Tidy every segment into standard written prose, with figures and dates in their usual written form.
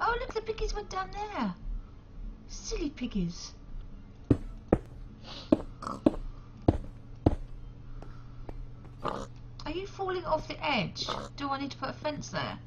Oh, look, the piggies went down there. Silly piggies. Are you falling off the edge? Do I need to put a fence there?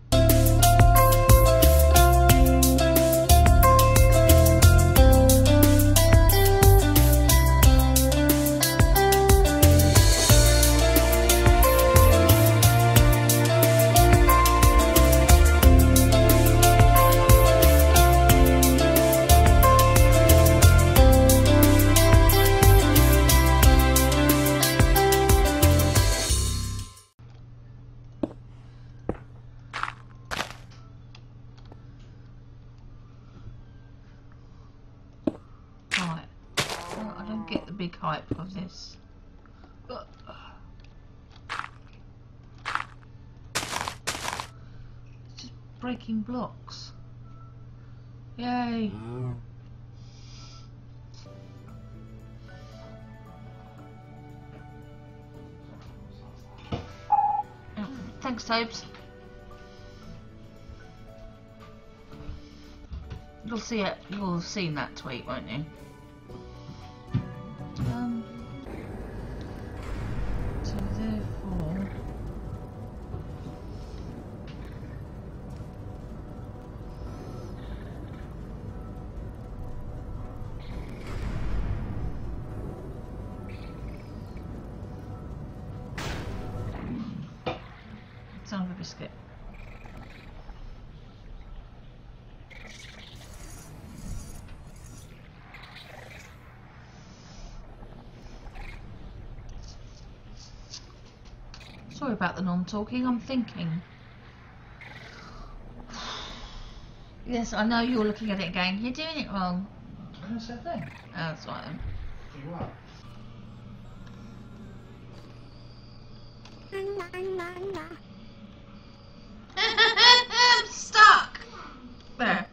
Breaking blocks. Yay. Oh, thanks, Tobes. You'll see it. You'll have seen that tweet, won't you? Sorry about the non-talking, I'm thinking. Yes, I know you're looking at it again. You're doing it wrong. I said that. Oh, that's right then. You are. I'm stuck! There.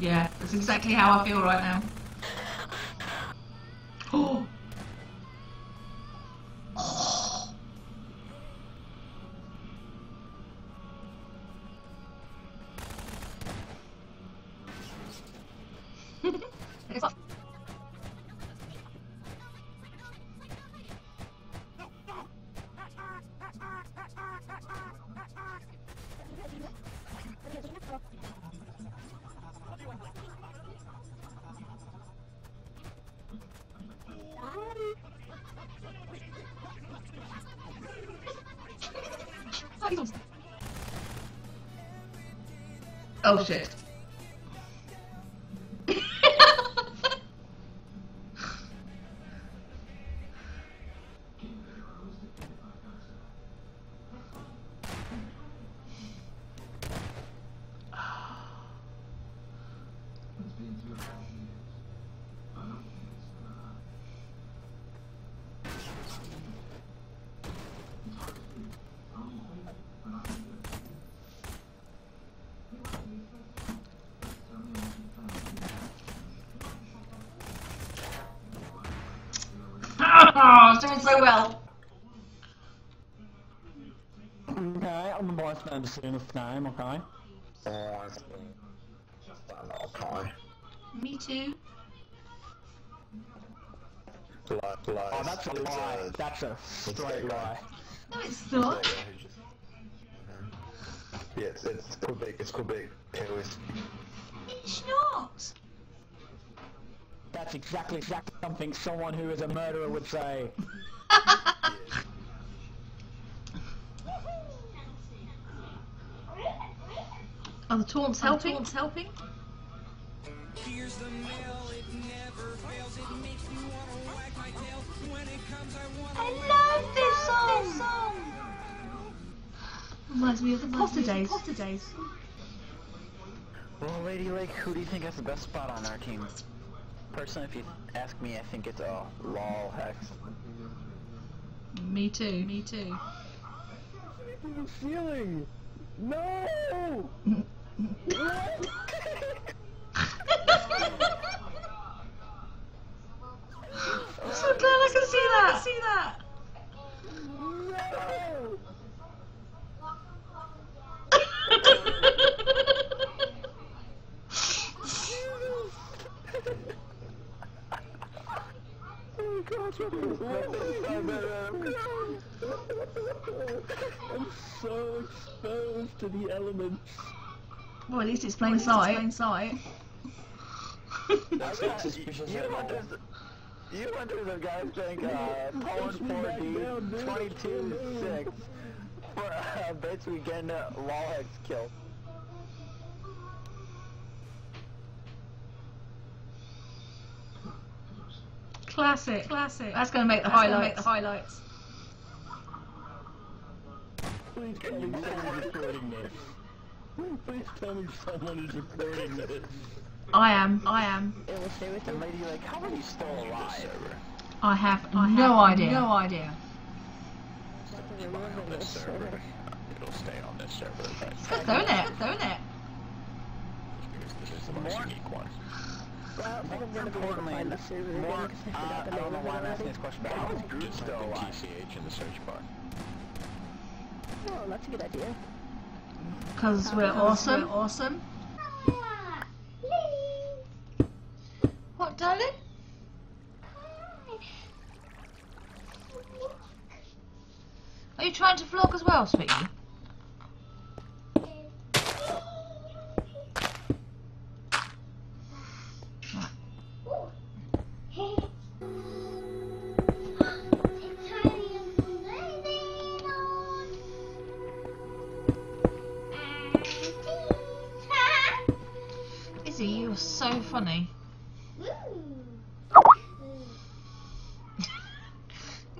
Yeah, that's exactly how I feel right now. Oh. Oh. Oh shit. Doing so well. Okay, I'm the boss man to see in this game, okay? Oh, just okay. Me too. Oh, that's a lie. That's a straight lie. No, it's not. Yes, it's Quebec. It's Quebec. It's not. That's exactly something someone who is a murderer would say. Are the taunts helping? Here's the mail, it never fails, it makes me want to wag my tail. When it comes, I love this song. Reminds me of the Potter Days. Well, Lady Lake, who do you think has the best spot on our team? Personally, if you ask me, I think it's lol Hex. Me too. Me too. I'm feeling. No. What? I'm so glad I can see that. See that. No. Oh gosh, what is that? I'm so exposed to the elements. Well, at least it's plain sight. You wonder the guys think Poland 4D 22-6 for basically getting a Lolhex kill. Classic, classic. That's gonna make the highlights. Please tell me someone is recording this. Please tell me someone is recording this. I am. It will stay with the lady like, how are you still alive? I have no idea. It will stay on this server. It'll stay on this server. It's good though, isn't it? Here's the most unique one. Well, I don't know why I'm asking this question, but how is Groot still alive? TCH in the search bar. Oh, that's a good idea. Because we're awesome. What, darling? Are you trying to vlog as well, sweetie? Izzy, you are so funny. You're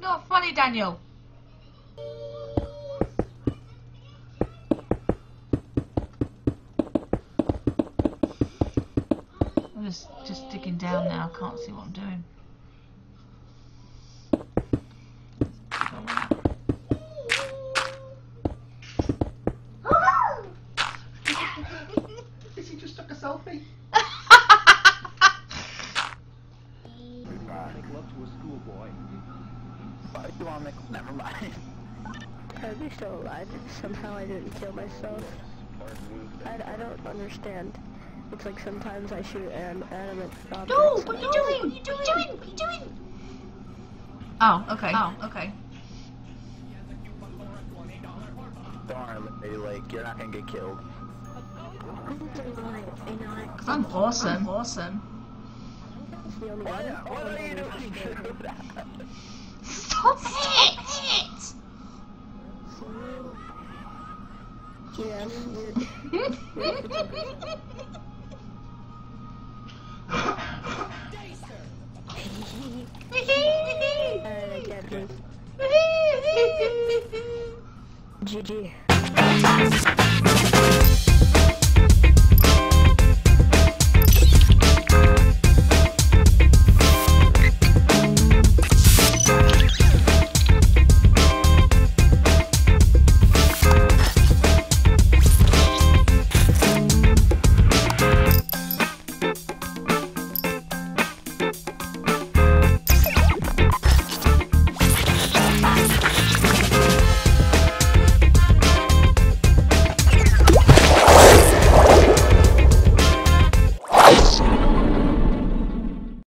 not funny, Daniel. I'm just digging down now. I can't see what I'm doing. Izzy just took a selfie. Never mind. I'd be still alive if somehow I didn't kill myself. I don't understand. It's like sometimes I shoot animate objects. No! What are you doing? Oh, okay. Darn, like, you're not gonna get killed. Cause I'm awesome. What are you doing? Stop it! Yeah. GG.